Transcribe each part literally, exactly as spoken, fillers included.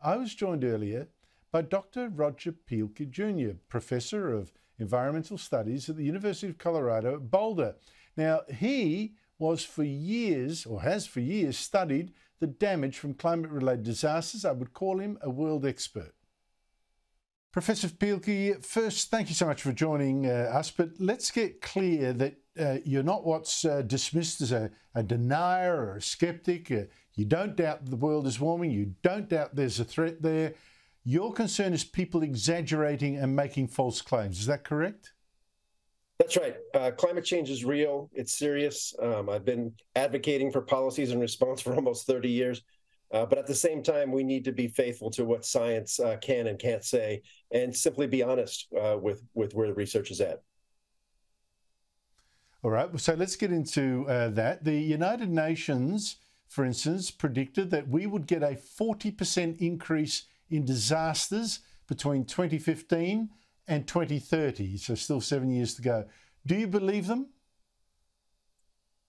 I was joined earlier by Doctor Roger Pielke Junior, Professor of Environmental Studies at the University of Colorado at Boulder. Now, he was for years, or has for years, studied the damage from climate-related disasters. I would call him a world expert. Professor Pielke, first, thank you so much for joining uh, us, but let's get clear that uh, you're not what's uh, dismissed as a, a denier or a skeptic. Uh, you don't doubt the world is warming. You don't doubt there's a threat there. Your concern is people exaggerating and making false claims. Is that correct? That's right. Uh, climate change is real. It's serious. Um, I've been advocating for policies in response for almost thirty years. Uh, but at the same time, we need to be faithful to what science uh, can and can't say, and simply be honest uh, with, with where the research is at. All right. So let's get into uh, that. The United Nations, for instance, predicted that we would get a forty percent increase in disasters between twenty fifteen and twenty thirty. So still seven years to go. Do you believe them?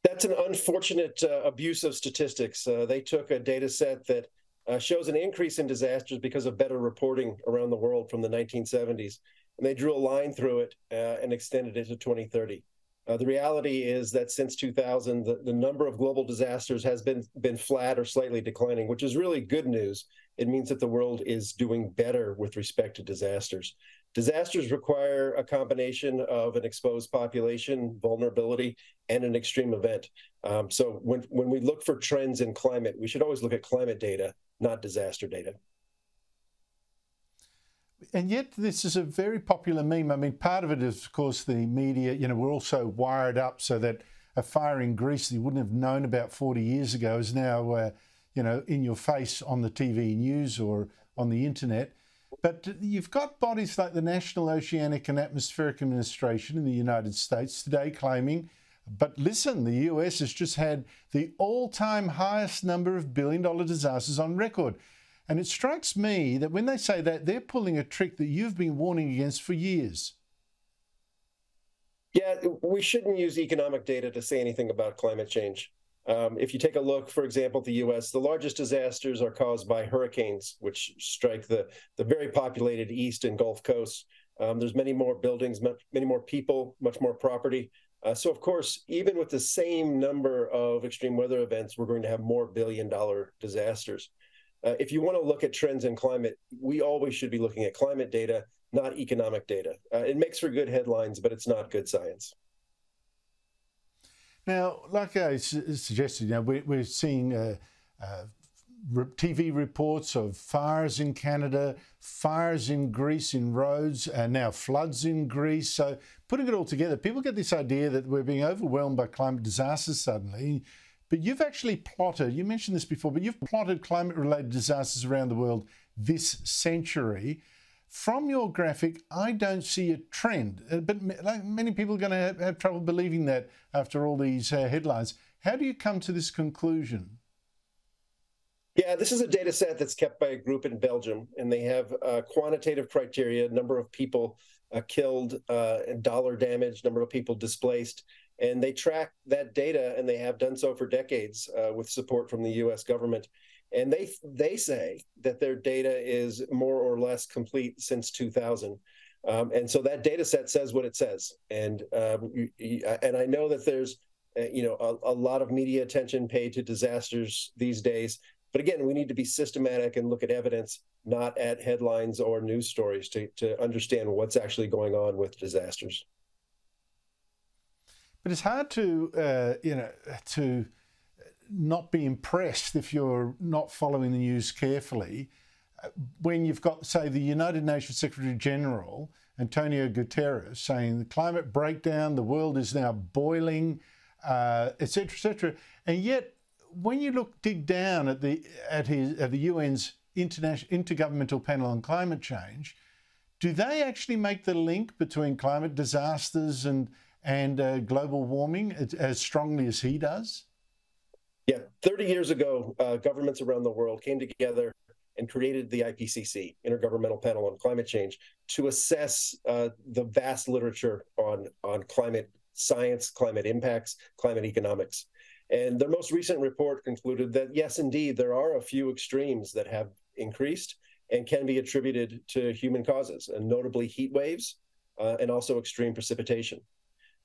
That's an unfortunate uh, abuse of statistics. Uh, they took a data set that uh, shows an increase in disasters because of better reporting around the world from the nineteen seventies, and they drew a line through it uh, and extended it to twenty thirty. Uh, the reality is that since two thousand, the, the number of global disasters has been, been flat or slightly declining, which is really good news. It means that the world is doing better with respect to disasters. Disasters require a combination of an exposed population, vulnerability, and an extreme event. Um, so when, when we look for trends in climate, we should always look at climate data, not disaster data. And yet this is a very popular meme. I mean, part of it is, of course, the media. You know, we're all so wired up so that a fire in Greece that you wouldn't have known about forty years ago is now, uh, you know, in your face on the T V news or on the internet. But you've got bodies like the National Oceanic and Atmospheric Administration in the United States today claiming, but listen, the U S has just had the all-time highest number of billion dollar disasters on record. And it strikes me that when they say that, they're pulling a trick that you've been warning against for years. Yeah, we shouldn't use economic data to say anything about climate change. Um, if you take a look, for example, at the U S, the largest disasters are caused by hurricanes, which strike the, the very populated East and Gulf Coast. Um, there's many more buildings, much, many more people, much more property. Uh, so, of course, even with the same number of extreme weather events, we're going to have more billion dollar disasters. Uh, if you want to look at trends in climate, we always should be looking at climate data, not economic data. Uh, it makes for good headlines, but it's not good science. Now, like I suggested, you know, we're seeing uh, uh, T V reports of fires in Canada, fires in Greece in Rhodes, and now floods in Greece. So putting it all together, people get this idea that we're being overwhelmed by climate disasters suddenly. But you've actually plotted, you mentioned this before, but you've plotted climate-related disasters around the world this century. From your graphic, I don't see a trend, but like many people are going to have, have trouble believing that after all these uh, headlines. How do you come to this conclusion? Yeah, this is a data set that's kept by a group in Belgium, and they have uh, quantitative criteria, number of people uh, killed, uh, dollar damage, number of people displaced, and they track that data, and they have done so for decades uh, with support from the U S government. And they they say that their data is more or less complete since two thousand. Um, and so that data set says what it says. And um, you, you, and I know that there's uh, you know a, a lot of media attention paid to disasters these days. But again, we need to be systematic and look at evidence, not at headlines or news stories to, to understand what's actually going on with disasters. But it's hard to, uh, you know, to... not be impressed if you're not following the news carefully when you've got, say, the United Nations Secretary General Antonio Guterres saying the climate breakdown, the world is now boiling, uh, et cetera, et cetera. And yet, when you look, dig down at the at his at the U N's International Intergovernmental Panel on Climate Change, do they actually make the link between climate disasters and and uh, global warming as strongly as he does? Yeah, thirty years ago, uh, governments around the world came together and created the I P C C, Intergovernmental Panel on Climate Change, to assess uh, the vast literature on, on climate science, climate impacts, climate economics. And their most recent report concluded that, yes, indeed, there are a few extremes that have increased and can be attributed to human causes, and notably heat waves uh, and also extreme precipitation.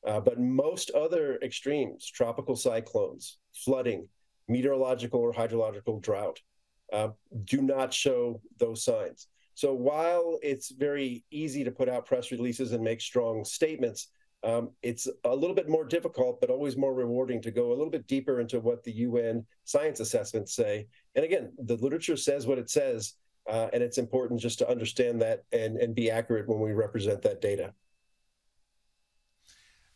Uh, but most other extremes, tropical cyclones, flooding, meteorological or hydrological drought, uh, do not show those signs. So while it's very easy to put out press releases and make strong statements, um, it's a little bit more difficult, but always more rewarding to go a little bit deeper into what the U N science assessments say. And again, the literature says what it says, uh, and it's important just to understand that and, and be accurate when we represent that data.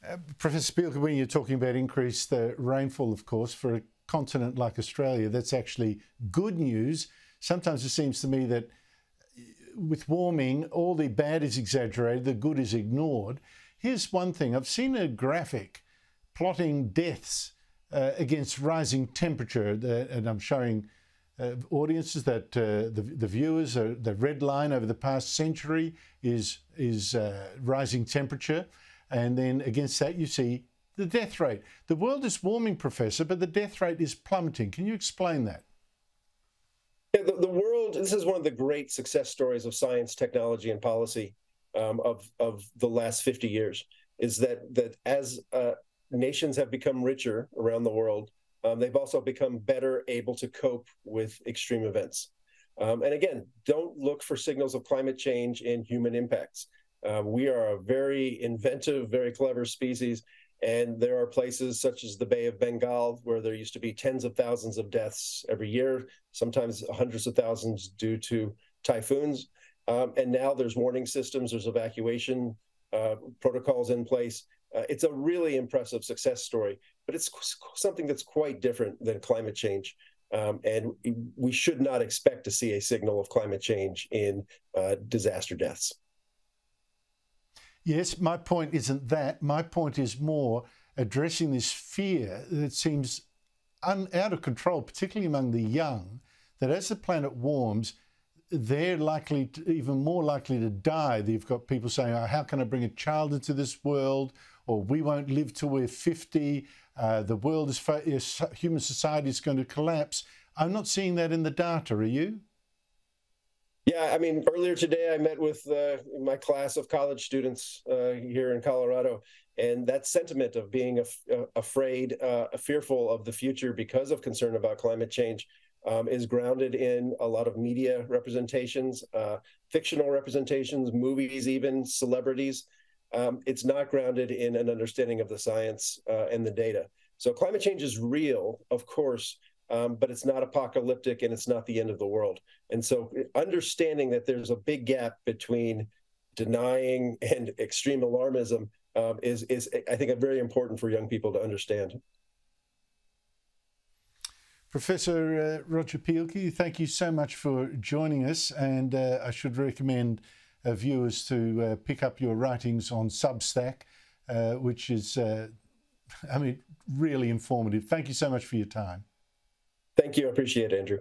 Uh, Professor Pielke, when you're talking about increased uh, rainfall, of course, for a continent like Australia, that's actually good news. Sometimes it seems to me that with warming, all the bad is exaggerated, the good is ignored. Here's one thing. I've seen a graphic plotting deaths uh, against rising temperature, uh, and I'm showing uh, audiences that uh, the, the viewers, uh, the red line over the past century is, is uh, rising temperature. And then against that, you see the death rate. The world is warming, Professor, but the death rate is plummeting. Can you explain that? Yeah, the, the world, this is one of the great success stories of science, technology, and policy um, of, of the last fifty years, is that, that as uh, nations have become richer around the world, um, they've also become better able to cope with extreme events. Um, and again, don't look for signals of climate change in human impacts. Uh, we are a very inventive, very clever species, and there are places such as the Bay of Bengal where there used to be tens of thousands of deaths every year, sometimes hundreds of thousands due to typhoons. Um, and now there's warning systems, there's evacuation uh, protocols in place. Uh, it's a really impressive success story, but it's something that's quite different than climate change. Um, and we should not expect to see a signal of climate change in uh, disaster deaths. Yes, my point isn't that. My point is more addressing this fear that seems un out of control, particularly among the young, that as the planet warms, they're likely to, even more likely to die. You've got people saying, oh, how can I bring a child into this world? Or we won't live till we're fifty. Uh, the world is, is, human society is going to collapse. I'm not seeing that in the data, are you? Yeah, I mean, earlier today I met with uh, my class of college students uh, here in Colorado, and that sentiment of being af afraid, uh, fearful of the future because of concern about climate change um, is grounded in a lot of media representations, uh, fictional representations, movies even, celebrities. Um, it's not grounded in an understanding of the science uh, and the data. So climate change is real, of course, Um, but it's not apocalyptic and it's not the end of the world. And so understanding that there's a big gap between denying and extreme alarmism um, is, is, I think, very important for young people to understand. Professor uh, Roger Pielke, thank you so much for joining us. And uh, I should recommend uh, viewers to uh, pick up your writings on Substack, uh, which is, uh, I mean, really informative. Thank you so much for your time. Thank you. I appreciate it, Andrew.